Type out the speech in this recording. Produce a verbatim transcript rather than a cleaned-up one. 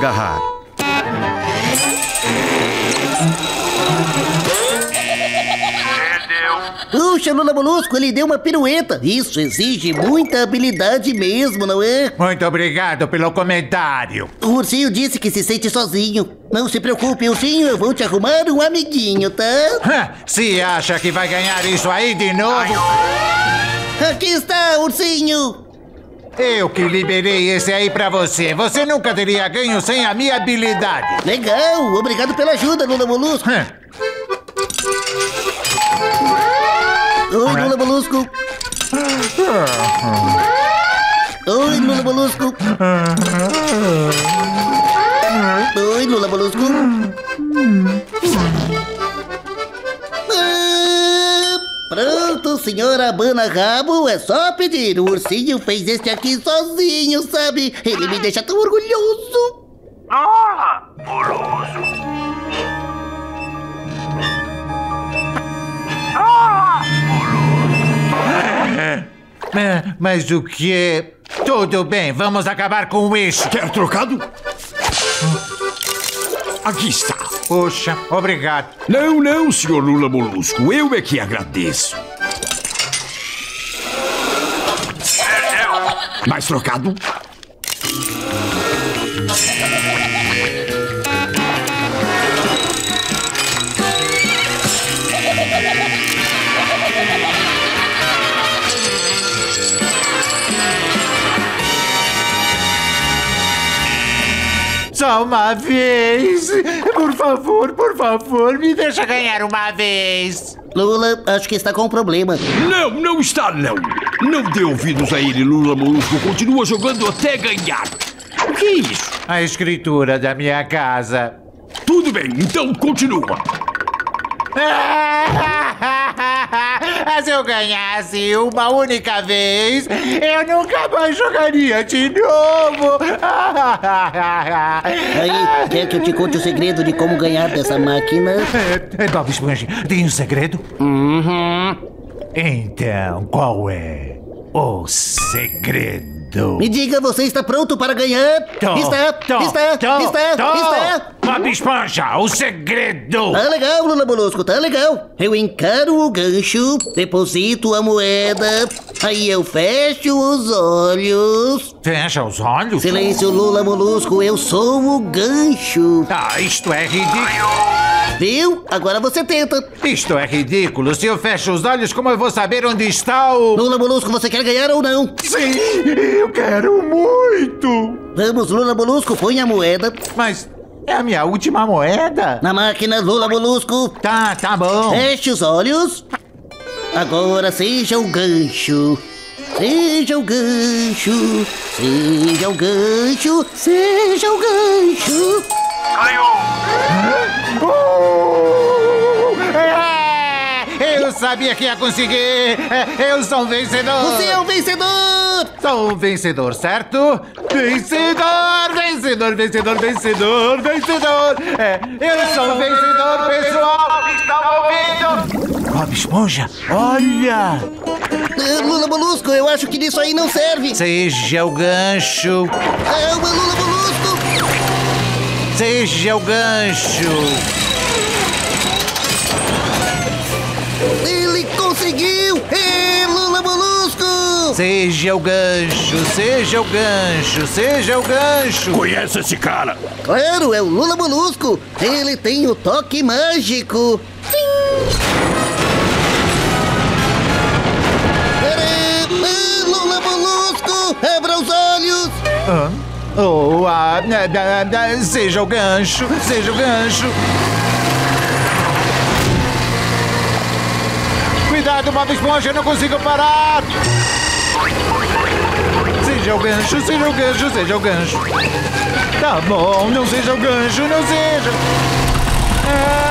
agarrar. Puxa, Lula Molusco, ele deu uma pirueta. Isso exige muita habilidade mesmo, não é? Muito obrigado pelo comentário. O ursinho disse que se sente sozinho. Não se preocupe, ursinho, eu vou te arrumar um amiguinho, tá? Se acha que vai ganhar isso aí de novo? Aqui está, ursinho. Eu que liberei esse aí pra você. Você nunca teria ganho sem a minha habilidade. Legal, obrigado pela ajuda, Lula Molusco. Oi, Lula Molusco. Oi, Lula Molusco. Oi, Lula Molusco. Ah, pronto, senhora Abana-rabo, é só pedir. O ursinho fez este aqui sozinho, sabe? Ele me deixa tão orgulhoso. Ah, orgulhoso. Mas o que? Tudo bem, vamos acabar com isso. Quer trocado? Aqui está. Poxa, obrigado. Não, não, senhor Lula Molusco. Eu é que agradeço. Mais trocado? Só uma vez. Por favor, por favor, me deixa ganhar uma vez. Lula, acho que está com um problema. Não, não está não. Não dê ouvidos a ele, Lula Molusco. Continua jogando até ganhar. O que é isso? A escritura da minha casa. Tudo bem, então continua. Se eu ganhasse uma única vez, eu nunca mais jogaria de novo. Aí, quer que eu te conte o segredo de como ganhar dessa máquina? É, Bob Esponja, tem um segredo? Uhum. Então, qual é o segredo? Me diga, você está pronto para ganhar? Tô, está, tô, está, tô, está, tô. está. Bob Esponja, o segredo! Tá legal, Lula Molusco, tá legal. Eu encaro o gancho, deposito a moeda, aí eu fecho os olhos. Fecha os olhos? Silêncio, Lula Molusco, eu sou o gancho. Ah, isto é ridículo. Viu? Agora você tenta. Isto é ridículo. Se eu fecho os olhos, como eu vou saber onde está o... Lula Molusco, você quer ganhar ou não? Sim, eu quero muito. Vamos, Lula Molusco, põe a moeda. Mas... é a minha última moeda. Na máquina, Lula Molusco. Tá, tá bom. Feche os olhos. Agora seja o gancho. Seja o gancho. Seja o gancho. Seja o gancho. Ganhou. Eu sabia que ia conseguir. Eu sou um vencedor. Você é um vencedor. Sou um vencedor, certo? Vencedor, vencedor, vencedor, vencedor, vencedor. É, eu sou um vencedor, pessoal que está ouvindo. Bob Esponja, olha. Lula Molusco, eu acho que isso aí não serve. Seja o gancho. Calma, Lula Molusco. Seja o gancho. Ele conseguiu! Ei, Lula Molusco! Seja o gancho, seja o gancho, seja o gancho! Conhece esse cara? Claro, é o Lula Molusco! Ele tem o toque mágico! Tcharam! Lula Molusco! Abra os olhos! Ah, oh, ah, ah, ah, seja o gancho, seja o gancho! Cuidado, Bob Esponja, eu não consigo parar! Seja o gancho, seja o gancho, seja o gancho. Tá bom, não seja o gancho, não seja... É...